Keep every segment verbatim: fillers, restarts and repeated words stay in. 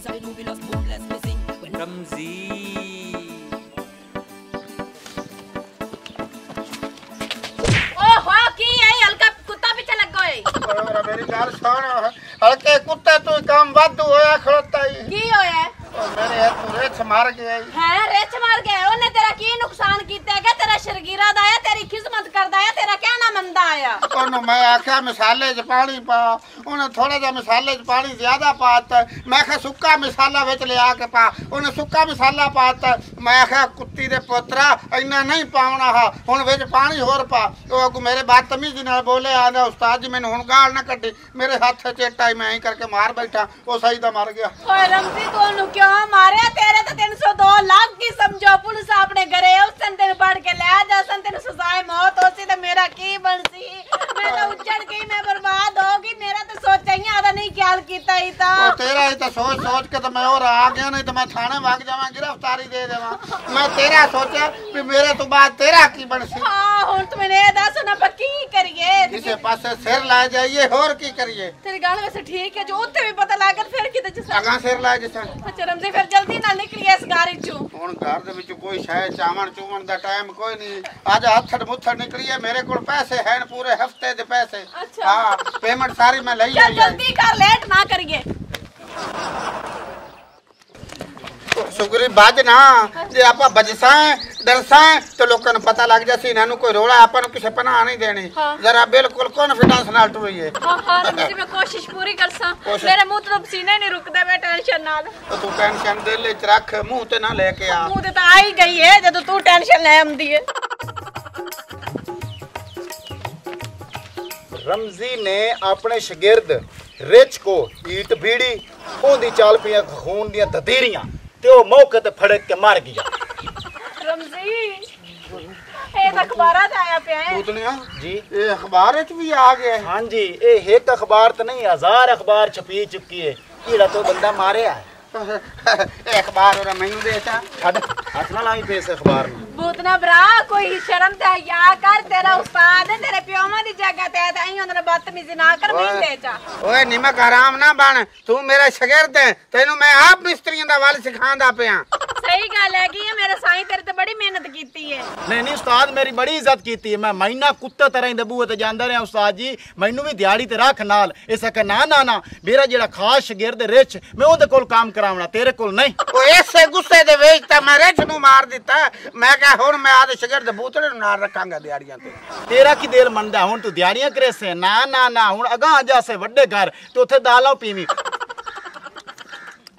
inside you will us boundless missing when Ramzi मेरी जान छोड़ो हल्के कुत्ते तू काम वादू होया खड़ताई की होया ओ मेरे है तू रेच मार गया है रेच मार गया ओने तेरा की नुकसान कीता है के तेरा शर्गीरा दाया तेरी खिदमत करदा है तेरा क्या ना मंदा आया ओने मैं आखा मसाले च पानी पा ओने थोड़ा सा मसाले च पानी ज्यादा पाता मैं आखा सुक्का मसाला विच ले आके पा ओने सुक्का मसाला पाता मैं आखा कुत्ती दे पोतरा इना नहीं पावना हा हुन विच पानी होर पा ओ अगू मेरे बदतमीजी नाल बोले आंदा उस्ताद जी मैनू हुन गाल ना कड्डी मेरे हाथ चेटा ही मैं ही करके मार बैठा वो सही दा मर गया ओए रमजी तोनु क्यों मारे तेरे तो तीन सौ दो लाख की समझो पुलिस आपने घरे उस संदे पड़ के ले जा संदे सजाए मौत होसी तो मेरा की बनसी मैं तो उछड़ गई मैं बर्बाद होगी मेरा तो सोचा ही आदा नहीं ख्याल कीता ही था ओ तेरा ही तो सोच सोच के तो मैं और आ गया नहीं तो मैं थाने भाग जावा गिरफ्तारी दे देवा मैं तेरा सोचा भी मेरे तो बाद तेरा की बनसी हां हुन तो मैंने दस ना पक्की करिए किसी पासे सिर ला जाइए और की करिए तेरी गाल वैसे ठीक है जो उते भी पता लागल फिर किते जसा अगा सिर ला जसा अच्छा रमजी फिर जल्दी ना निकलिए इस गाड़ी चो हुन घर दे विच कोई शाय चावण चूवण दा टाइम कोई नहीं आज हथड़ मुथड़ निकलिए मेरे कोल पैसे हैं पूरे हफ्ते दे पैसे अच्छा हां पेमेंट सारी मैं लई आई जल्दी कर लेट ना करिए शुगरी बाज ना जे आपा बजसा दरसा तो लोगन पता लग जासी इनानु कोई रोला आपन किसे पनाह नहीं देनी जरा बिल्कुल कॉन्फिडेंस नाल टुरिए हां हां रमजी मैं कोशिश पूरी करसा मेरे मुंह तो पसीना नहीं रुकदा मैं टेंशन नाल तो तू टेंशन दे ले रख मुंह ते ना लेके आ मुंह ते आ ही गई है जद तू टेंशन ले आंदी है रमजी ने अपने शागिर्द रिच को ईट बीड़ी ओंदी चाल पिया खून दी धतीरियां ते ओ मौके ते फड़क के मार गया रमजी ए अखबारा च आया पे है पूतनिया जी ए अखबार च भी आ गया है हां जी ए एक अखबार तो नहीं हजार अखबार छपी चुकी है कीड़ा तो बंदा मारया है ए अखबार और मैनू देता हट हट ना लाई पे इस अखबार में पूतना ब्रा कोई शर्म ते या कर तेरा उस्ताद है तेरे पियोमा दी जगह ते आई ओने बदतमीजी ना कर मैं देता ओए निमक आराम ना बन तू मेरा शागिर्द है तेनू मैं आप मिस्त्रियां दा वाल सिखांदा पिया सही गल है कि ये मेरा साईं तेरे ते बड़ी मेहनत कीती है नहीं नहीं उस्ताद मेरी बड़ी इज्जत कीती है मैं महीना कुत्ते तरह दे बूहे ते जांदा रहा उस्ताद जी मैनू भी दिहाड़ी ते रख नाल इस का ना ना ना मेरा जेड़ा खास शागिर्द रिच मैं ओदे कोल काम करावना तेरे कोल नहीं ओ ऐसे गुस्से दे वेच ता मैं रिच नु मार दिता मैं कह हुन मैं आदे शागिर्द बूतड़े नु नाल रखांगा दिहाड़ियां ते तेरा की दिल मनदा हुन तू दिहाड़ियां करेसे ना ना ना हुन अगा जासे वड्डे घर ते ओथे दालां पीवी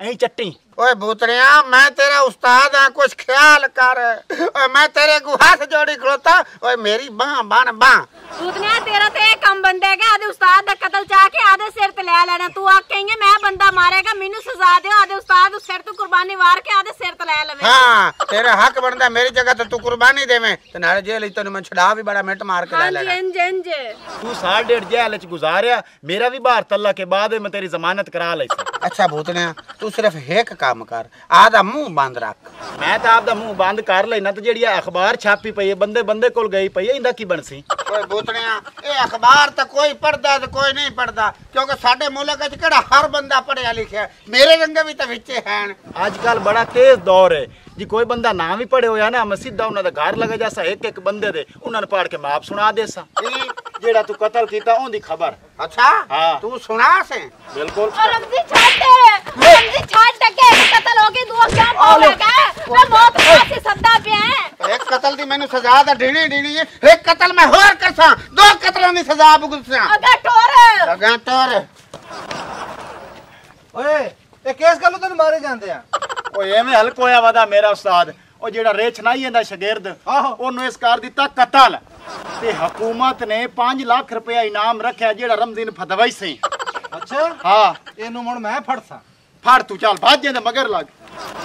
ऐ चट्टी ओए भूतरिया मैं तेरा उस्ताद हां कुछ ख्याल कर ओए मैं तेरे को हाथ जोड़ी खड़ोता ओए मेरी बां बां बां भूतनिया तेरा ते कम बंदे के आधे उस्ताद दा कत्ल चाह के आधे सिर ते ले लेना तू आ कहेंगे मैं बंदा मारेगा मेनू सजा दे आधे उस्ताद उस सिर तो कुर्बानी वार के आधे सिर ते ले लेवे हां तेरा हक बनदा मेरी जगह ते तू कुर्बानी देवे ते नाले जेल इतो ने मैं छड़ा भी बड़ा मिट मार के ले लेना हां जी हां जी तू साल डेढ़ जेल च गुजारया मेरा भी बाहर तल्ला के बाद मैं तेरी जमानत करा लई अच्छा भूतनिया तू सिर्फ एक काम कर आधा मुंह बंद रख मैं तो आपदा मुंह बंद कर लेना तो जेडी अखबार छापी पई है बंदे बंदे कोल गई पई है इंदा की बनसी ओए बोतणिया ए अखबार तो कोई पढ़दा तो कोई नहीं पढ़दा क्योंकि साडे मुल्क च केड़ा हर बंदा पढ़या लिखया मेरे रंगे भी तो विचे हैन आजकल बड़ा तेज दौर है जी कोई बंदा ना भी पढ़े होया ना मैं सीधा उना दा घर लग जासा एक एक बंदे दे उना ने पढ़ के माप सुना देसा ई जेड़ा तू कत्ल कीता ओंदी खबर अच्छा हां तू सुना से बिल्कुल रमजी छाटे रमजी छाटे के कत्ल हो गई तू क्या बोल लगा मैं मौत से सदा पे है एक कत्ल दी मैंने सजा दा ढीणी ढीणी है एक कत्ल मैं होर करसा दो कत्लों दी सजा भुगतसा अगा टोर अगा टोर ओए ए केस गलो तने मारे जांदे आ ओए एवें हल्क होया वादा मेरा उस्ताद ओ जेड़ा रेच नाई इंदा शागिर्द आहो ओनु इस कार दिता कत्ल ते हुकूमत ने पांच लाख रुपया इनाम रखा जेड़ा रमजी ने फदवाई सही अच्छा हां एनु मण मैं फड़सा फड़ तू चल भाज जे मगर लग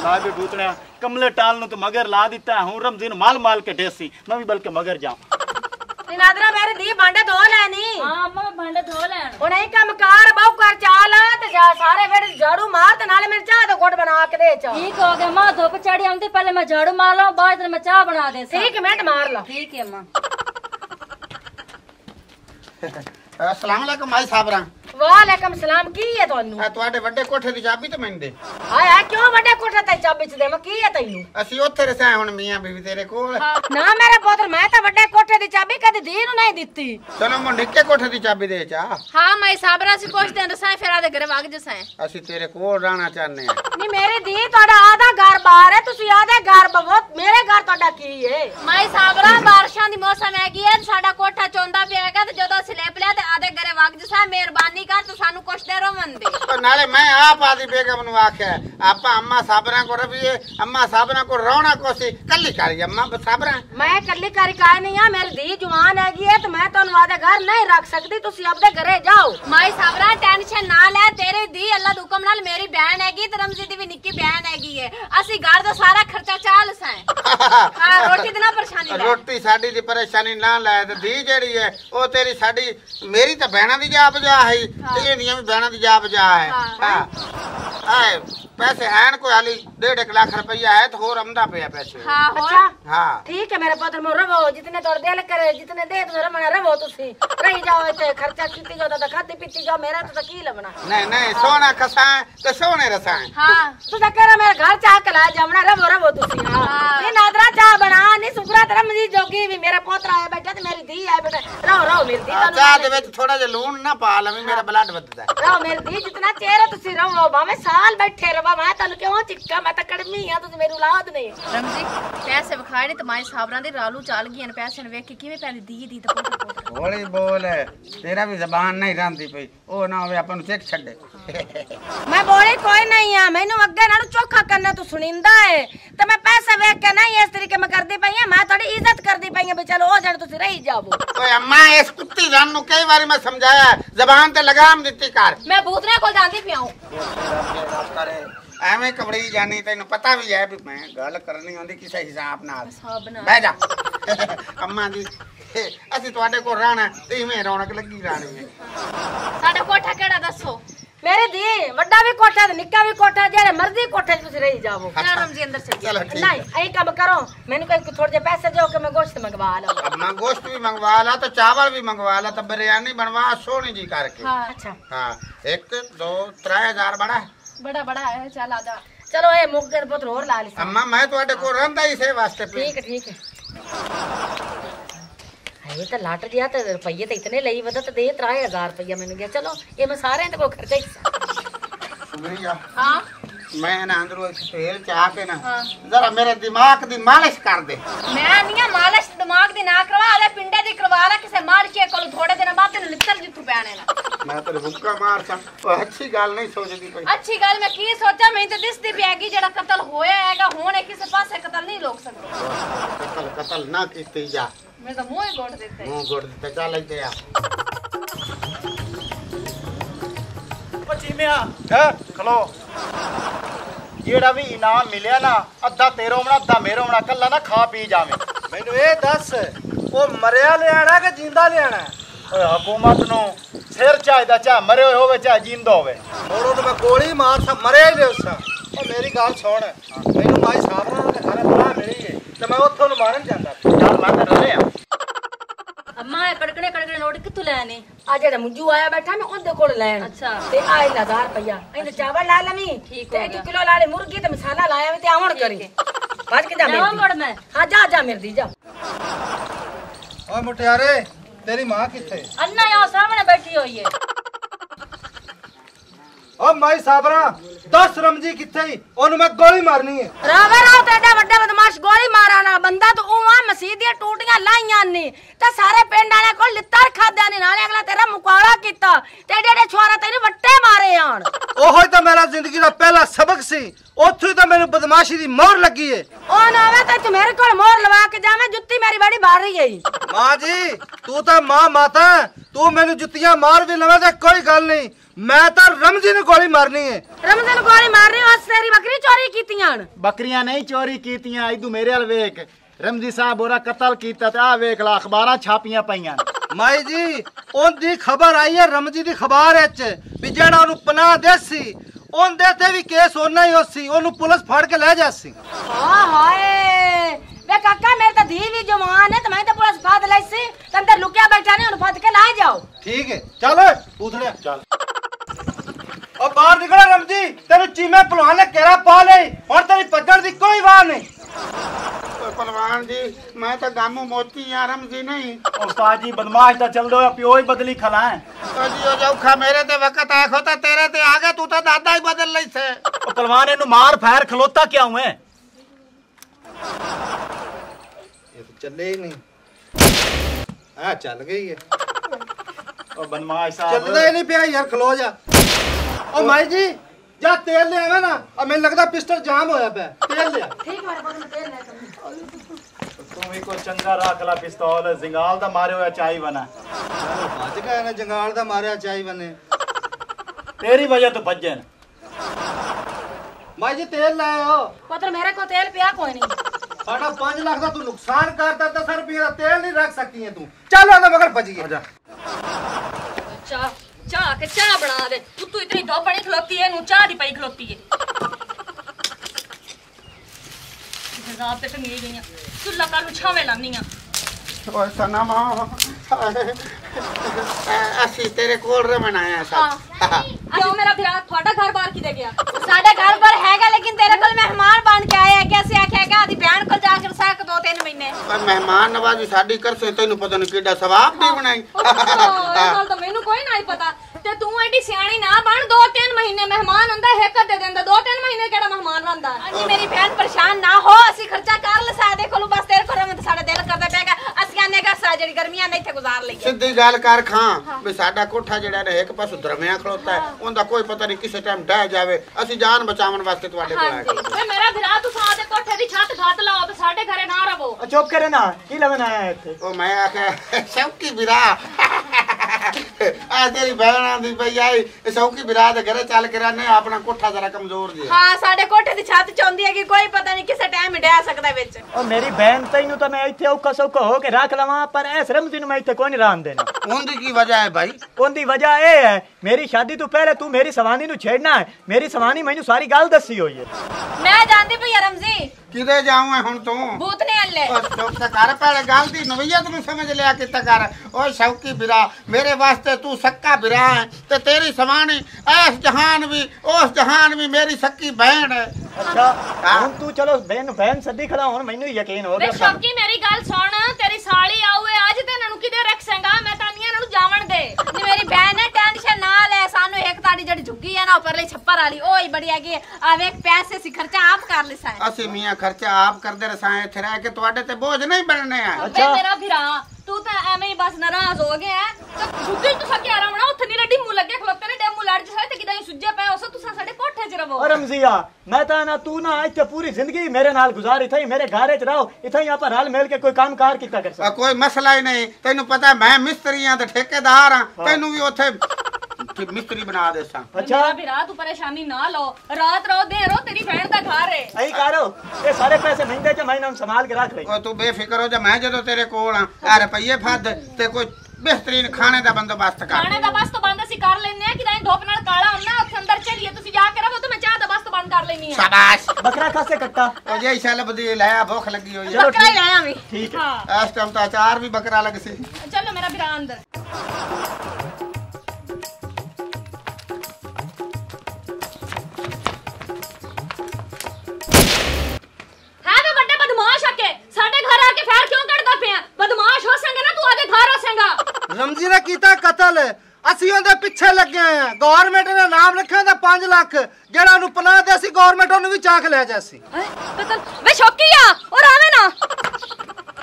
साहब भूतणा कमले टाल नु तो मगर ला दिता हूं रमजी ने माल माल के देसी मैं भी बल्कि मगर जाऊं निनादरा मेरे दी भांडे धो लेनी हां मैं भांडे धो लेन ओने काम कार बहु कर चाल ते जा सारे वेड़े झाड़ू मार ते नाले मेरे चाय तो घोट बना के दे चा ठीक हो गया मां धूप चढ़ी आंदी पहले मैं झाड़ू मार लूं बाद में चाय बना दे ठीक मिनट मार लो ठीक है मां अस्सलाम वालेकुम भाई साहबरा वालेकुम सलाम। की है तोनु आ तोडे बड़े कोठे दी चाबी तो मैंने दे। हाय हाय क्यों बड़े कोठे ते चाबी च दे मैं की है तैनू असि ओथे रसाए हुन मियां बीवी तेरे कोल ना मेरे पुत्र मैं ता बड़े कोठे दी चाबी कदी दीन नहीं दीती। चलो मैं निक्के कोठे दी चाबी दे चा। हां मैं साबरा सी कोश दे रसाए फेरा दे घर वाग जसाए असि तेरे कोल रहना चाहने नहीं मेरे दी तोडा आधा घर बाहर है तुसी आधे घर बवो मेरे घर तोडा की है मैं साबरा बारिशां दी मौसम आ गई है साडा कोठा चोंदा पियागा ते जदों स्लैप ले ते आधे घर वाग जसाए मेहरबानी कर तू सानू कुछ दे रोमंदे तो नाले मैं आप आदी बेगम नु आखे आपा अम्मा साबरा को रबिए अम्मा साबरा को रोना कोसी कल्ली कारी अम्मा साबरा मैं कल्ली कारी काय नहीं है मेरी दी जवान हैगी है तो मैं तोन वादे घर नहीं रख सकती तुसी अपने घरे जाओ माई साबरा टेंशन ना ले तेरी दी अल्लाह दे हुक्म नाल मेरी बहन हैगी ते रमजी दी भी निक्की बहन हैगी है असि घर दा सारा खर्चा चाल साए हां रोटी दी ना परेशानी रोटी साडी दी परेशानी ना ले ते दी जेड़ी है ओ तेरी साडी मेरी ते बहना दी जा बजा है थोड़ा जा लून ना पा लवी मेरा ब्लड बददा रहो मेरी दी जितना चेहरा तुसी रहो भावे साल बैठे रहो मैं तन क्यों चिक्का मैं त कड़मी हां तुसी मेरी औलाद नहीं रमजी पैसे वखाड़े त माई साबरा दे रालू चाल गईन पैसे न वेख के किवें पैंदी दी दी त बोली बोल तेरा भी जबान नहीं रांदी पई ओ ना होवे आपन चेक छड़े मैं बोले कोई नहीं है मैनू अगे नाल चोखा करना तू सुनिंदा है त मैं पैसे वेख के नहीं इस तरीके में करदी पई है मैं थोड़ी इज्जत करदी पई है चलो ओ जण तुसी रही जावो ओए अम्मा इस कुत्ती जान नु कई बार मैं समझाया जबान ते लगाम दित्ती कर मैं भूतरे को जांदी पियाऊं एवें कबड़ी जानी तैनू पता भी है भी मैं गल करनी होंदी किसे हिसाब नाल बैठ जा अम्मा जी असि तोडे को रहना ते में रौनक लगी रानी है साडा कोठा केड़ा दसो मेरे दी वड्डा भी कोठा निक्का भी कोठा जेरे मर्जी कोठे तुसी रही जावो राम जी अंदर चल चलो नहीं ए काम करो मेनू कोई थोड़े जे पैसे देओ के मैं गोश्त मंगवा लूं अम्मा गोश्त भी मंगवा ला तो चावल भी मंगवा ला तो बिरयानी बनवा सोनी जी करके हां अच्छा हां एक दो तीन हज़ार बड़ा बड़ा बड़ा है चल आदा चलो ए मुगदर पुत्र और ला ले अम्मा मैं तोडे को रंदा ही से वास्ते ठीक है ठीक है ये तो लाट दिया तो रुपये तो इतने लई वदा तो दे त्राए हजार रुपया मैंने गया चलो ये मैं सारे तो को खर्चा ही हां मैं ना अंदर तेल चाह के ना जरा मेरे दिमाग दी मालिश कर दे मैं नहीं मालिश दिमाग दी ना करवा आले पिंडे दी करवा ला किसे मार के कोल थोड़े दिन बाद तेन लिटर जितू पैने ना मैं तेरे भुक्का मारता ओ अच्छी गल नहीं सोचदी कोई अच्छी गल मैं की सोचा मैं तो दिसदी पैगी जेड़ा कत्ल होया हैगा हुन किसे पासे कत्ल नहीं रोक सकदे कत्ल कत्ल ना कीती जा मैं तो मुंह ही गोड़ देता है मुंह गोड़ देता चल आते आ पचीमिया हैं खलो जेड़ा भी इनाम मिलया ना अद्धा तेरो होना अद्धा मेरो होना कल्ला ना खा पी जावे मैनू ए दस ओ मरया लेना के जिंदा लेना ओए हुकूमत नु सिर चाहिदा चाहे मरे होवे चाहे जिंदा होवे मोरो तो मैं गोली मार सा मरे दे उसा ओ मेरी गाल छोड़ मैनू भाई साहब ना के थारे बड़ा मिली है तो मैं ओथों नु मारन जांदा चल मारन रहे अम्मा है कड़कड़े कड़कड़े नोट कितु लेने आ जेड़ा मुंजू आया बैठा मैं ओदे कोल लेन अच्छा ते आ हजार रुपया इने चावल ला लमी ठीक है एक किलो ला ले मुर्गी ते मसाला लाया वे ते आवण करी बाज के जा मेरे आवण मैं हां जा जा मेरे दी जा ओए मुटियारे तेरी मां किथे अन्ना यो सामने बैठी होई है ओ माई साबरा दस रमजी किथे ओनु मैं गोली मारनी है रावे राव तेडा बड्डा बदमाश गोली माराना बंदा तो ओवा मसीद दी टूटियां लाईयां ने ते सारे पिंड वाले को लित्तर खाद्या ने नाले अगला तेरा मुकाबला कीता ते डेडे छोरा तेरी वट्टे मारे आन ओहोई तो मेरा जिंदगी दा पहला सबक सी ओथू तो मेनू बदमाशी दी मोहर लगी है ओ नावे ते तू मेरे कोल मोहर लवा के जावे जुत्ती मेरी बड़ी भारी गई मां जी तू तो मां माता तू मेनू जुत्तियां मार भी लवे ते कोई गल नहीं मैं तो रमजी ने गोली मारनी है रमजी ने गोली मारनी है तेरी बकरी चोरी कीतियां बकरियां नहीं चोरी कीतियां इदू मेरे अल वेख रमजी साहब ओरा कत्ल कीता ते आ वेख ला अखबारां छापियां पईयां माई जी ओंदी खबर आई है रमजी दी खबर है च भी जेड़ा ओनु पनाह देसी ओंदे ते भी केस होना ही होसी ओनु पुलिस फड़ के ले जासी हां हाय वे काका मेरे तो धीवी जवान है ते मैं तो पुलिस फाद लेसी तंदर लुकिया बैठा ने ओनु फड़ के ला जाओ ठीक है चल उठ ले चल और बाहर निकला रमजी, तेरे चीमे पहलवान ने केरा पा ले और तेरी पकड़ दी कोई वाह नहीं। पहलवान जी मैं तो गामू मोती रमजी नहीं। उस्ताद जी बदमाश तो चल दो प्यो ही बदली खलाए औखा मेरे ते वक्त आख होता तेरे ते आगे तू तो दादा ही बदल नहीं से। पहलवान इन्हू मार फायर खलोता क्या हुए ये तो चले ही नहीं। हाँ चल गई है और बदमाश साहब चलता ही नहीं पिया यार खलो जा। और माई जी जा तेल ले आवे ना अब मैं लगता पिस्टल जाम होया पे तेल ले ठीक है बस मैं तेल ले तुम ही को चंगा राखला पिस्तौल जंगाल दा मारे होया चाई बना भज गए ना जंगाल दा मारे होया चाई बने तेरी वजह तो भज गए। माई जी तेल ले आओ पुत्र मेरे को तेल पिया कोई नहीं साढ़ा पांच लाख का तू नुकसान करता दस रुपये का तेल नहीं रख सकती है तू चल आंदा मगर भज गई। अच्छा चाह के चाह बना दे तू इतनी दो पानी खलोती है नू चाह दी पाई खलोती है जनाब पे टंगी गईया तू लका नु छावे लानिया ओए सना मां असि तेरे कोल रे मनाया सा क्यों मेरा भरा थोड़ा घर-बार किदे गया साडा घर-बार हैगा लेकिन तेरे कोल मेहमान बन के आया कैसे आखेगा आदी बहन कोल जाकर साक दो तीन महीने पर मेहमान नवाजी साडी करसे तैनू पता नहीं केडा सवाब दी बनाई पता ते तू एडी सियाणी ना बन दो तीन महीने मेहमान आंदा है कर दे देंदा दो तीन महीने केड़ा मेहमान आंदा। अजी मेरी बहन परेशान ना हो असि खर्चा कर ले सादे कोलो बस तेरे को रमत साडा दिल करदा पेगा असि आने का सा जेडी गर्मियां नहीं थे गुजार लई सीधी गल कर खां बे साडा कोठा जेड़ा है एक पासो धरमिया खलोता है ओंदा कोई पता नहीं किसे टाइम ढह जावे असि जान बचावन वास्ते तवाडे कोल आए ओए मेरा भरा तू सादे कोठे दी छत घात लाओ ते साडे घरे ना रहो चुप करे ना की लवन आया है इथे ओ मैं आके शौकी बिरा आ तेरी बहन दी भई आई सौकी बिराद घरे चल के रहने अपना कोठा जरा कमजोर दी। हां साडे कोठे दी छत चौंदी है कि कोई पता नहीं किसे टाइम डह सकदा विच ओ मेरी बहन तैनू तो मैं इथे औखा सौखा हो के रख लवा पर ऐ रमजी नु मैं इथे कोई नहीं राम देना। ओंदी की वजह है भाई? ओंदी वजह ए है मेरी शादी तो पहले तू मेरी सवानी नु छेड़ना है मेरी सवानी मैनू सारी गल दसी होई है मैं जानदी भई रमजी किदे जाऊं है हुन तू भूत ने अल्ले बस चुप कर पहले गल दी नवीयत नु समझ लिया किता कर ओ शौकी बिरा मेरे वास्ते तू सक्का बिरा है ते तेरी सवानी ऐस जहान भी उस जहान भी मेरी सक्की बहन है। अच्छा हुन तू चलो बहन बहन सदी खड़ा हुन मैनू यकीन हो गया शौकी मेरी गल सुन तेरी साली आवे आज ते इननु किदे रख सेंगा मैं तानिया इननु जावण दे नी मेरी बहन है टेंशन ना ले सानू एक ताड़ी जड़ी झुकी है ना ऊपर ले छप्पर वाली ओई बढ़िया की आवे एक पैसे से खर्चा आप कर ले साए असि मियां खर्चा आप कर दे रसाए इथे रह के तवाडे ते बोझ नहीं बनने है। अच्छा मेरा भरा तू तो एमे ही बस नाराज हो गया है तो झुके तो सके आरामणा उथे नी लड्डी मु लगे खलोते ने डेमु लड़ जाए ते किदा सुज्जे पे ओसो तुसा साडे कोठे च रहो। रमजिया मैं ता ना तू ना आज ते पूरी जिंदगी मेरे नाल गुजारी थई मेरे घरे च रहो इथे यहां पर हाल मेल के कोई कामकार कीता कर सक कोई मसला ही नहीं तैनू पता है मैं मिस्त्री हां ते ठेकेदार हां तैनू भी ओथे मिस्त्री बना दे सा। अच्छा भरा तू परेशानी ना लो रात रहो दे रहो तेरी बहन दा घर है सही करो ये सारे पैसे नहीं दे के मैं नाम संभाल के रख ले ओ तू बेफिक्र हो जा मैं जदों तेरे कोल हां आ रुपये फद ते कोई बेहतरीन खाने दा बंदोबस्त कर खाने दा बस तो बंदा सी कर लेने कि दाई धूप नाल काला होना उस अंदर चलिए तुसी जाके रहो तो मैं चाह दा बस तो बंद कर लेनी है शाबाश बकरा खा से कट्टा ओ जे इशाला बदी लाया भूख लगी होई चलो बकरा लाया मैं ठीक है आज टाइम तो अचार भी बकरा लग से चलो मेरा भरा अंदर रमजी ने कीता कतल असि ओंदे पीछे लगे हैं गवर्नमेंट ने नाम रखे ओंदा पांच लाख जेड़ा ओनु पनाह दे सी गवर्नमेंट ओनु भी चाक ले जासी कतल वे शौकीया और आवे ना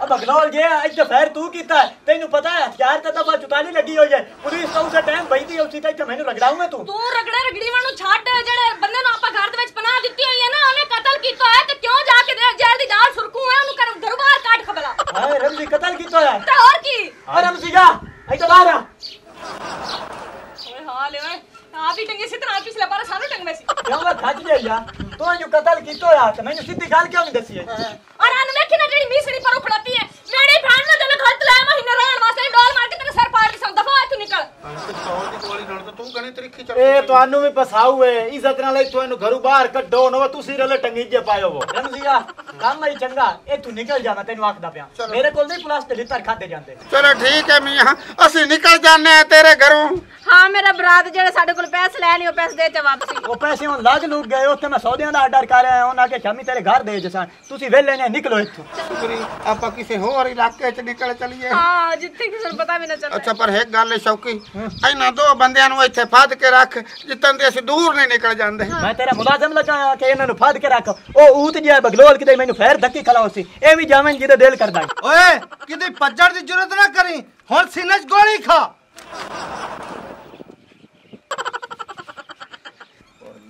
अब अगलोल जे आज दोपहर तू कीता है तैनू पता है हथियार ता दफा चुतानी लगी होई है पुलिस तो उसे टाइम भईदी उसी ता इथे मैनू रगड़ाऊ मैं तू तू रगड़े रगड़ी वाणू छाट जेड़े बंदे नु आपा घर दे विच पनाह दित्ती होई है ना ओने कतल कीता है ते क्यों जाके जेल दी जाल सुरकू है ओनु कर घरबार काट खबला हाय रमजी कतल कीतो है ते और की अरे रमजी जा तो बारा। ओए हाल ओए आप ही टंगे से तरह पिछला बार सानू टंगवे सी क्यों मैं खच गया यार तो जो कतल कीतो यार तो मैंने सीधी गाल क्यों नहीं दसी है और अन देखी ना जेडी मिसड़ी पर उखड़ती है मेरी बहन ने तने खत लाया महीना रहन वास्ते डोल मार के तेरे सर फाड़ के सब दफा तू निकल निकल। ए तो आनु में पसाऊ है इज्जत ना ले, तो इनु घरू बाहर कड्डो नवा तुसी रले टंगी जे पायो वो रमजिया काम नहीं चंगा। ए तू निकल जा मैं तेनु आखदा पिया, मेरे कोल नहीं पुलास ते लितर खाते जांदे। चलो ठीक है मियां असि निकल जाने तेरे घरू। हां मेरा बरात जेड़े साडे कोल पैसे ले लियो, पैसे दे ते वापसी। ओ पैसे हुन लाज लूट गए, ओथे मैं सौदियां दा आर्डर कर आया, ओना के शामी तेरे घर दे जसा तुसी वेले ने निकलो इथों। शुक्री आपा किसे होर इलाके च निकल चलिए। हां जिथे किसे पता भी ना चले। अच्छा पर एक गल है शौकी, इना दो बंदियां नु इथे फाद के रख जितन दे असि दूर नहीं निकल जांदे। मैं तेरा मुलाजम लगाया के इना नु फाद के रख, ओ ऊत जे बगलोल किदे मेनू फेर धक्की खलाओसी, ए भी जावेन जिदे दिल करदा। ओए किदे पज्जड़ दी जरूरत ना करी, हुन सीने च गोली खा।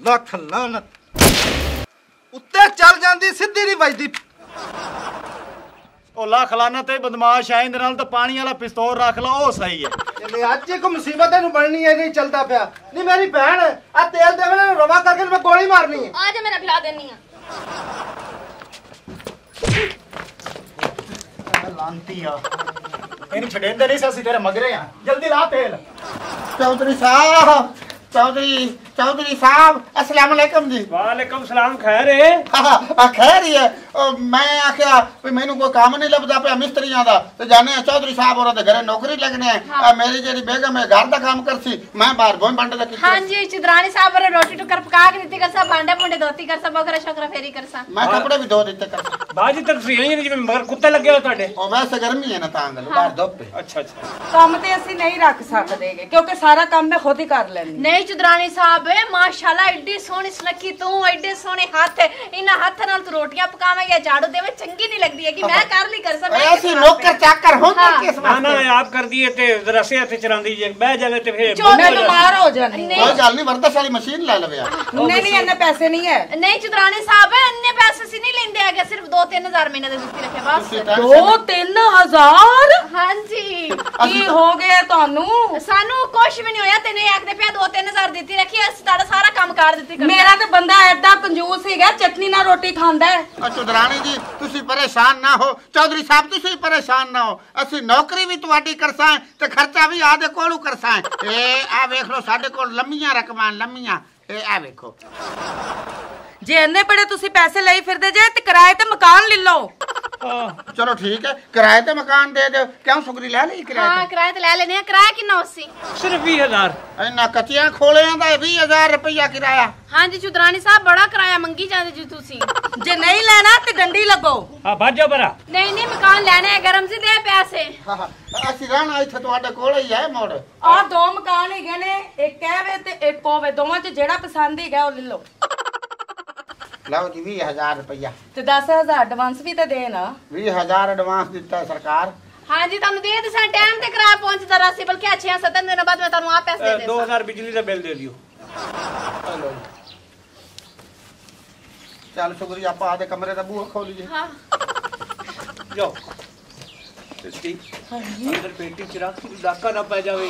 लख लानत उत्ते चल जांदी सीधी नहीं वजदी। ओ लख लानत ए बदमाश है, इंदे नाल तो पानी वाला पिस्तौल रख ला ओ सही है। चले आज जी को मुसीबत नु बननी है, नहीं चलता पिया नहीं मेरी बहन आ तेल देवे ना रवा करके मैं गोली मारनी है। आज मैं रखला देनी है लांती आ इन छडेंदे नहीं सासी तेरे मगरे आ। जल्दी ला तेल। चौधरी साहब चौधरी चौधरी साहब अस्सलाम वालेकुम जी। वालेकुम सलाम। खैर है? हां खैर ही है। मैं आखिया मेनू कोई काम नहीं लभदा पिया मिस्त्रियां दा, ते जाने चौधरी साहब होरां दे घरे नौकरी लगने। हां मेरी जेडी बेगम है घर दा काम करसी, मैं बाहर भोई बंडे दा की। हां जी चौधरानी साहब होरां रोटी टुकर पका के दित्ती करसा, भांडे भुंडे धोती करसा, बकरा शोकरा फेरी करसा, मैं कपड़े भी धो दित्ते करसा। बाजी तक फ्री है जिवें मगर कुत्ता लगे हो तुहाडे। ओ वैसे गर्मी है ना तां गल बाहर धोपे। अच्छा अच्छा काम ते असि नहीं रख सकदेगे क्योंकि सारा काम मैं खुद ही कर लैंदी। नहीं चौधरानी साहब माशाल्लाह एडी सोहनी सलकी तू, एडे सोहने हाथ, इना हाथ नाल तू रोटियां पकावेगा झाड़ू देवे चंगी नहीं लगदी है कि मैं कर ली कर सब। ऐसे नौकर चाकर हो किस बात ना आप कर दिए ते जरा सेहत चरांदी जे बह जावे ते फिर मैं बीमार हो जानी। कोई गल नहीं वर्दा सारी मशीन ला लवे यार। नहीं नहीं अन्ने पैसे नहीं है। नहीं चुदराने साहब अन्ने पैसे सी नहीं लेंदे आगे, सिर्फ दो तीन हज़ार महीने दे दित्ती रखे बस। दो तीन हज़ार? हां जी की हो गया तानू? सानू कुछ भी नहीं होया, तेने आखदे पे दो तीन हज़ार दित्ती रखी सारा काम कर दित्ती। मेरा तो बंदा ऐसा कंजूस है चटनी ना रोटी खांदा है। चौधरानी जी तुसी परेशान ना हो, चौधरी साहब तुसी परेशान ना हो, असि नौकरी भी तुहाडी करसां ते खर्चा भी आदे कोलू करसां। ए आ देख लो साडे कोल लम्मियां रकमां लम्मियां, ए आ देखो जे अन्ने बड़े तुसी पैसे लई फिरदे जे ते किराए ते मकान ले लो। चलो ठीक है किराए ते मकान दे दे क्यों सुगरी ले ले किराए। हां किराए ते ले लेने। किराया कितना होसी? सिर्फ बीस हज़ार। इना कचिया खोलेया दा बीस हज़ार रुपया किराया। हां जी चौधरानी साहब बड़ा किराया मंगी जांदे जी तुसी। जे नहीं लेना ते डंडी लगो। हां भाजो परा। नहीं नहीं मकान लेना है गरमजी दे पैसे। हां हां असि रहना इथे तोडे कोल ही है मोड़। आ दो मकान ही गए ने, एक हैवे ते एक होवे, दोवां च जेड़ा पसंद ही गया ओ ले लो। लाओ जी बीस हजार रुपया ते दस हजार एडवांस भी तो देना। बीस हजार एडवांस दिता है सरकार। हां जी तुम दे दसा टाइम ते किराया पहुंच जरा सी, बल्कि छह सत्त दिन बाद मैं तुम आप पैसे दे दे। दो हज़ार बिजली दा बिल दे लियो। चलो चल शुक्रिया आपा आधे कमरे दा बूहा खोल लीजिए। हां जाओ इसकी अंदर पेटी चिराग की डाका ना पै जावे।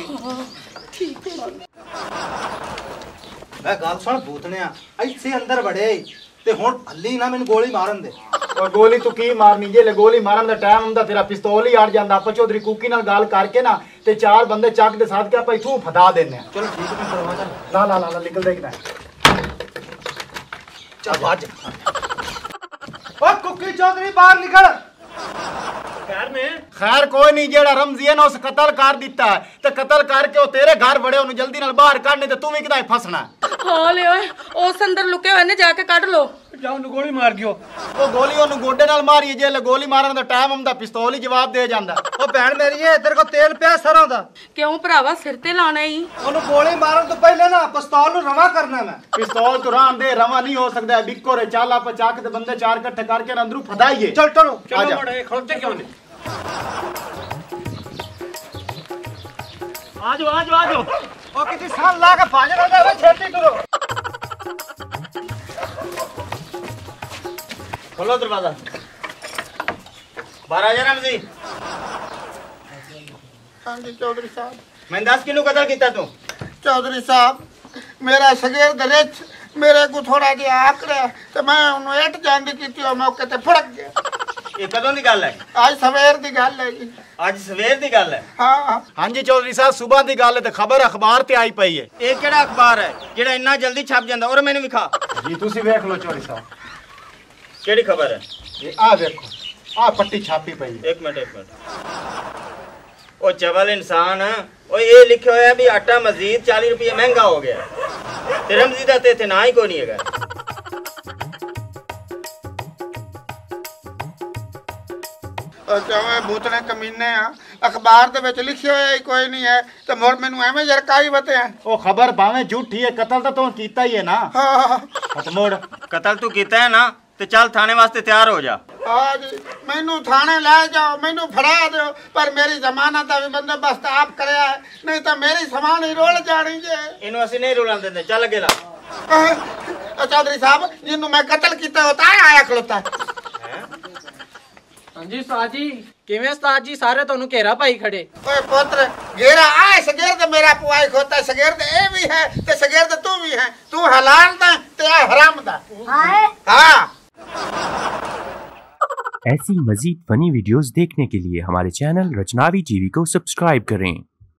ठीक है मैं गाल सुन भूतने ऐसे अंदर बड़े ते हुण हल्ली ना मैनू गोली मारन दे। और गोली तू की मारनी जे ले गोली मारन दा टाइम हुंदा तेरा पिस्तौल ही अड़ जांदा। आपा चौधरी कूकी नाल गल करके ना ते चार बंदे चक दे साथ के आपा इथों फदा देने। चलो ठीक है करवा चल ला ला ला निकल दे किदा चल बाज। ओ कुकी चौधरी बाहर निकल। खैर ने? खैर कोई नहीं, जेड़ा रमजी है ना उस कत्ल कर दिता है ते कत्ल करके ओ तेरे घर बड़े ओनू जल्दी नाल बाहर काढने ते तू भी किदा फसना। हां ले ओए उस अंदर लुके होए ने जाके काढ लो। जाओ नु गोली मार दियो। ओ गोली ओनु गोडे नाल मारी जे गोली मारन दा टाइम हुंदा पिस्तौल ही जवाब दे जांदा। ओ भैन मेरी ए तेरे को तेल पिया सरों दा। क्यों भरावा सिर ते लाना ही? ओनु गोली मारन तो पहले ना पिस्तौल नु रवा करना मैं। पिस्तौल तो राम दे रवा नहीं हो सकदा बिको रे चाला पर चाक दे बंदे चार इकट्ठे करके अंदरू फदाइए। चल चलो चलो मोड़ खड़ते क्यों नहीं। आ जाओ आ जाओ आ जाओ। ओ किसी साल ला के भाज रहा है छेती तुरो। खोलो दरवाजा। बाहर आ जा रमजी। हां जी चौधरी साहब मैं दस किलो कतल किया तू। चौधरी साहब मेरा सगेर दरेच मेरे को थोड़ा जे आकड़ा तो मैं उन्हें एट जान दी की मौके ते फड़क गया। ਇਹ ਕਦੋਂ ਦੀ ਗੱਲ ਹੈ? ਅੱਜ ਸਵੇਰ ਦੀ ਗੱਲ ਹੈ ਜੀ। ਅੱਜ ਸਵੇਰ ਦੀ ਗੱਲ ਹੈ? ਹਾਂ। ਹਾਂਜੀ ਚੌਧਰੀ ਸਾਹਿਬ, ਸਵੇਰ ਦੀ ਗੱਲ ਹੈ ਤੇ ਖਬਰ ਅਖਬਾਰ ਤੇ ਆਈ ਪਈ ਹੈ। ਇਹ ਕਿਹੜਾ ਅਖਬਾਰ ਹੈ ਜਿਹੜਾ ਇੰਨਾ ਜਲਦੀ ਛਪ ਜਾਂਦਾ? ਔਰ ਮੈਨੂੰ ਵਿਖਾ ਜੀ, ਤੁਸੀਂ ਵੇਖ ਲਓ ਚੌਧਰੀ ਸਾਹਿਬ ਕਿਹੜੀ ਖਬਰ ਹੈ। ਇਹ ਆ ਵੇਖੋ, ਆ ਪੱਟੀ ਛਾਪੀ ਪਈ ਹੈ। ਇੱਕ ਮਿੰਟ ਇੱਕ ਮਿੰਟ, ਉਹ ਚਵਲ ਇਨਸਾਨ, ਉਹ ਇਹ ਲਿਖਿਆ ਹੋਇਆ ਵੀ ਆਟਾ ਮਜ਼ੀਦ ਚਾਲੀ ਰੁਪਏ ਮਹਿੰਗਾ ਹੋ ਗਿਆ ਤੇ ਰਮਜ਼ੀ ਦਾ ਤੇ ਇੱਥੇ ਨਾ ਹੀ ਕੋਈ ਨਹੀਂ ਹੈਗਾ। ਚਾਹੇ ਬੂਤਨੇ ਕਮੀਨੇ ਆ, ਅਖਬਾਰ ਦੇ ਵਿੱਚ ਲਿਖਿਆ ਹੋਇਆ ਹੀ ਕੋਈ ਨਹੀਂ ਹੈ ਤੇ ਮੁਰ ਮੈਨੂੰ ਐਵੇਂ ਜਰਕਾਈ ਬਤਿਆ। ਉਹ ਖਬਰ ਭਾਵੇਂ ਝੂਠੀ ਹੈ, ਕਤਲ ਤਾਂ ਤੂੰ ਕੀਤਾ ਹੀ ਹੈ ਨਾ। ਹਾਂ ਮੁਰ ਕਤਲ ਤੂੰ ਕੀਤਾ ਹੈ ਨਾ, ਤੇ ਚੱਲ ਥਾਣੇ ਵਾਸਤੇ ਤਿਆਰ ਹੋ ਜਾ। ਹਾਂ ਜੀ, ਮੈਨੂੰ ਥਾਣੇ ਲੈ ਜਾਓ, ਮੈਨੂੰ ਫੜਾ ਦਿਓ, ਪਰ ਮੇਰੀ ਜ਼ਮਾਨਤ ਦਾ ਵੀ ਬੰਦੋਬਸਤ ਆਪ ਕਰਿਆ, ਨਹੀਂ ਤਾਂ ਮੇਰੀ ਸਮਾਨ ਹੀ ਰੋਲ ਜਾਣੀ ਜੇ। ਇਹਨੂੰ ਅਸੀਂ ਨਹੀਂ ਰੋਲਣ ਦਿੰਦੇ, ਚੱਲ ਅੱਗੇ ਲਾ। ਚੌਧਰੀ ਸਾਹਿਬ, ਜਿਹਨੂੰ ਮੈਂ ਕਤਲ ਕੀਤਾ ਉਹ ਤਾਂ ਆਇਆ ਖਲੋਤਾ। ਹਾਂਜੀ ਉਸਤਾਦ ਜੀ, ਕਿਵੇਂ ਉਸਤਾਦ ਜੀ? ਸਾਰੇ ਤੁਹਾਨੂੰ ਘੇਰਾ ਪਾਈ ਖੜੇ। ਓਏ ਪੁੱਤਰ, ਘੇਰਾ ਆਏ ਸਗੇਰ ਤੇ ਮੇਰਾ ਪੁਆਈ ਖੋਤਾ, ਸਗੇਰ ਤੇ ਇਹ ਵੀ ਹੈ ਤੇ ਸਗੇਰ ਤੇ ਤੂੰ ਵੀ ਹੈ। ਤੂੰ ਹਲਾਲ ਦਾ ਤੇ ਆ ਹਰਾਮ ਦਾ। ਹਾਏ ਹਾਂ। ऐसी मजीद फनी वीडियोस देखने के लिए हमारे चैनल रचनावी टीवी को सब्सक्राइब करें।